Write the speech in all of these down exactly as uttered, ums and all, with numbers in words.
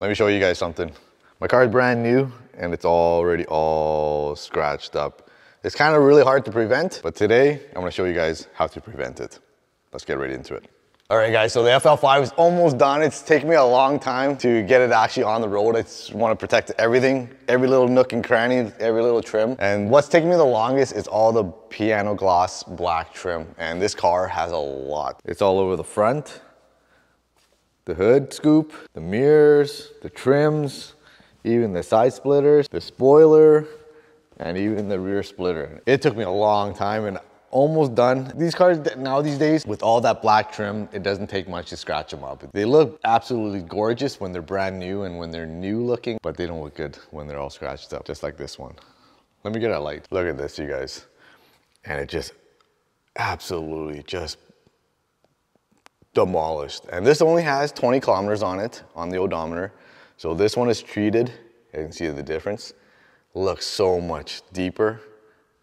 Let me show you guys something. My car is brand new and it's already all scratched up. It's kind of really hard to prevent, but today I'm gonna show you guys how to prevent it. Let's get right into it. All right guys, so the F L five is almost done. It's taken me a long time to get it actually on the road. I just wanna protect everything, every little nook and cranny, every little trim. And what's taking me the longest is all the piano gloss black trim. And this car has a lot. It's all over the front, the hood scoop, the mirrors, the trims, even the side splitters, the spoiler, and even the rear splitter. It took me a long time and almost done. These cars now these days, with all that black trim, it doesn't take much to scratch them up. They look absolutely gorgeous when they're brand new and when they're new looking, but they don't look good when they're all scratched up, just like this one. Let me get a light. Look at this, you guys. And it just absolutely just demolished. And this only has twenty kilometers on it, on the odometer. So this one is treated. You can see the difference. Looks so much deeper,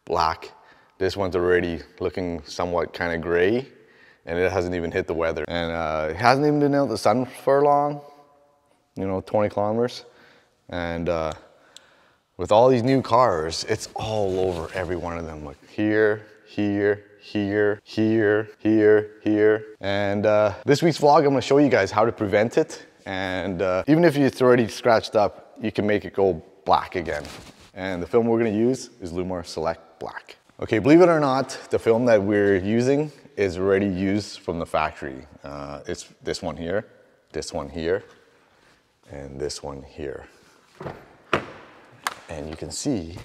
black. This one's already looking somewhat kind of gray, and it hasn't even hit the weather. And uh, it hasn't even been out in the sun for long, you know, twenty kilometers. And uh, with all these new cars, it's all over every one of them. Like here, here, here, here, here, here. And uh, this week's vlog, I'm gonna show you guys how to prevent it. And uh, even if it's already scratched up, you can make it go black again. And the film we're gonna use is Llumar Select Black. Okay, believe it or not, the film that we're using is already used from the factory. Uh, it's this one here, this one here, and this one here. And you can see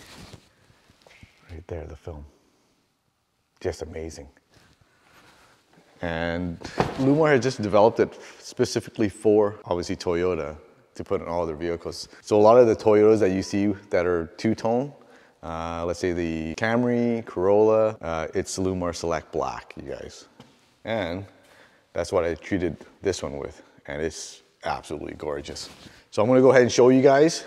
right there the film. Just amazing. And Llumar had just developed it specifically for, obviously, Toyota to put in all their vehicles. So a lot of the Toyotas that you see that are two-tone, Uh, let's say the Camry, Corolla, uh, it's Llumar Select Black, you guys. And that's what I treated this one with, and it's absolutely gorgeous. So I'm gonna go ahead and show you guys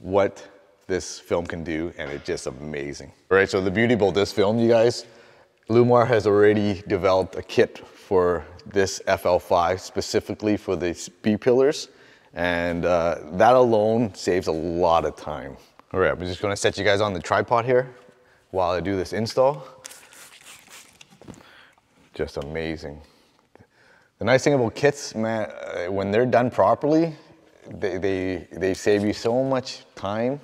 what this film can do, and it's just amazing. All right, so the beauty about this film, you guys, Llumar has already developed a kit for this F L five, specifically for the B-pillars, and uh, that alone saves a lot of time. All right, I'm just gonna set you guys on the tripod here while I do this install. Just amazing. The nice thing about kits, man, when they're done properly, they, they, they save you so much time,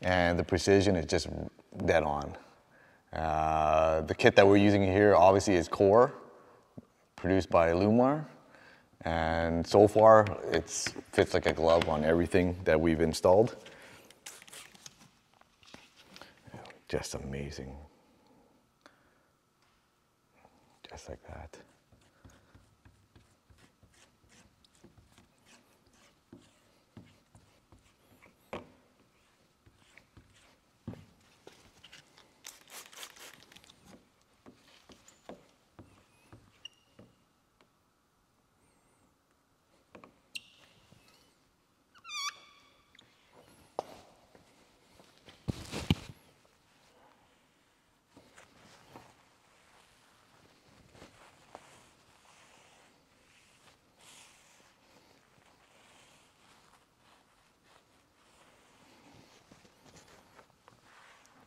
and the precision is just dead on. Uh, the kit that we're using here obviously is Core, produced by Llumar. And so far, it fits like a glove on everything that we've installed. Just amazing. Just like that.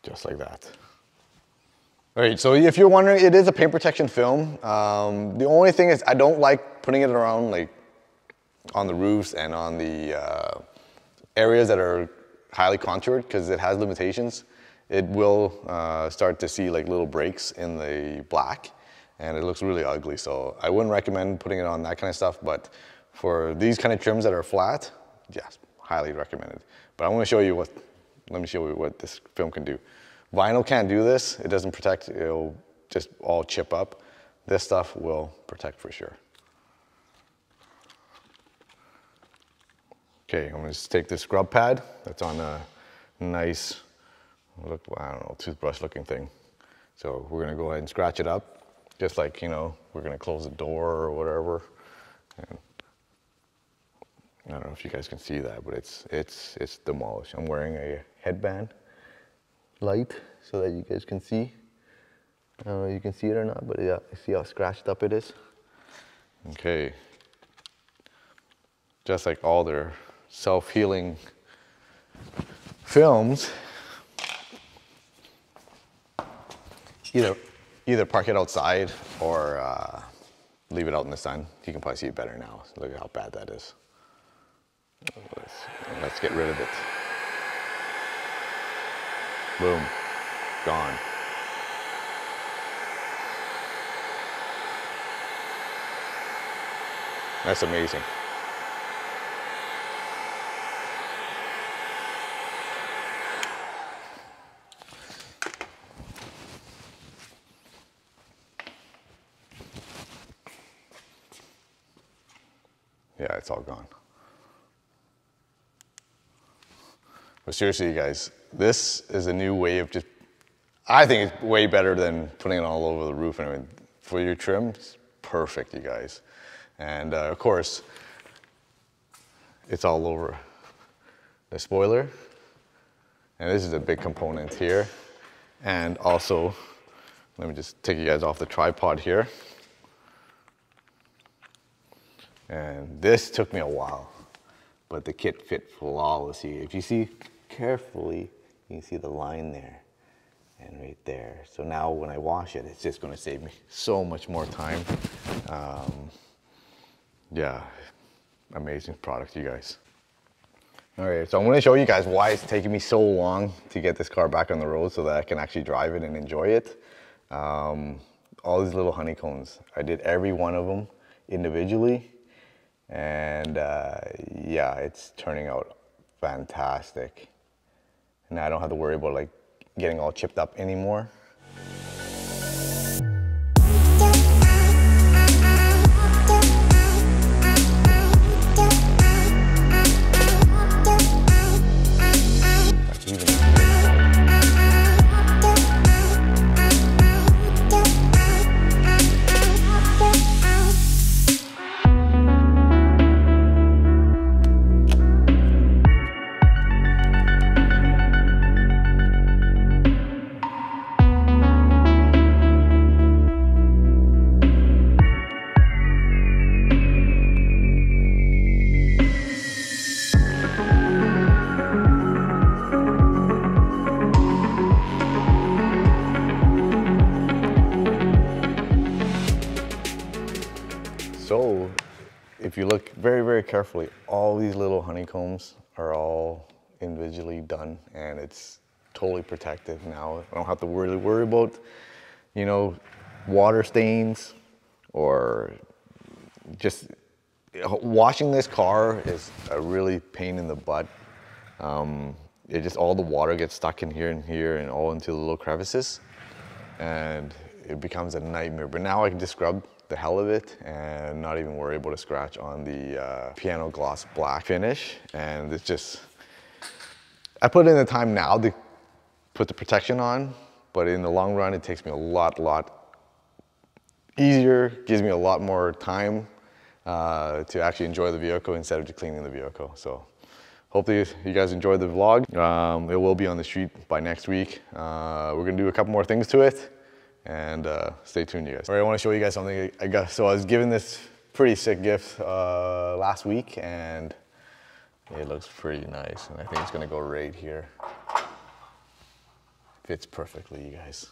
Just like that. All right, so if you're wondering, it is a paint protection film. Um, the only thing is I don't like putting it around like on the roofs and on the uh, areas that are highly contoured because it has limitations. It will uh, start to see like little breaks in the black and it looks really ugly. So I wouldn't recommend putting it on that kind of stuff, but for these kind of trims that are flat, yes, highly recommended. But I wanna show you what Let me show you what this film can do. Vinyl can't do this. It doesn't protect. It'll just all chip up. This stuff will protect for sure. Okay, I'm gonna just take this scrub pad that's on a nice, look, I don't know, toothbrush looking thing. So we're gonna go ahead and scratch it up. Just like, you know, we're gonna close the door or whatever. And I don't know if you guys can see that, but it's it's it's demolished. I'm wearing a headband light so that you guys can see. I don't know if you can see it or not, but yeah, I see how scratched up it is. Okay. just like all their self-healing films, either either park it outside or uh, leave it out in the sun. You can probably see it better now. Look at how bad that is. Let's, let's get rid of it. Boom, gone. That's amazing. Yeah, it's all gone. But seriously, you guys, this is a new way of just, I think it's way better than putting it all over the roof. And I mean, for your trim, it's perfect, you guys. And uh, of course, it's all over the spoiler. And this is a big component here. And also, let me just take you guys off the tripod here. And this took me a while, but the kit fit flawlessly. If you see carefully, you can see the line there and right there. So now when I wash it, it's just gonna save me so much more time. Um, yeah, amazing product, you guys. All right, so I'm gonna show you guys why it's taking me so long to get this car back on the road so that I can actually drive it and enjoy it. Um, all these little honeycombs, I did every one of them individually. And uh, yeah, it's turning out fantastic. And I don't have to worry about like getting all chipped up anymore. So if you look very, very carefully, all these little honeycombs are all individually done and it's totally protective now. I don't have to really worry about, you know, water stains or just washing this car is a really pain in the butt. Um, it just, all the water gets stuck in here and here and all into the little crevices and it becomes a nightmare. But now I can just scrub the hell of it and not even worry about a scratch on the uh, piano gloss black finish. And it's just, I put in the time now to put the protection on, but in the long run, it takes me a lot, lot easier, gives me a lot more time uh, to actually enjoy the vehicle instead of just cleaning the vehicle. So hopefully you guys enjoyed the vlog. Um, it will be on the street by next week. Uh, we're gonna do a couple more things to it. And uh, stay tuned, you guys. All right, I wanna show you guys something I got. So I was given this pretty sick gift uh, last week and it looks pretty nice. And I think it's gonna go right here. Fits perfectly, you guys.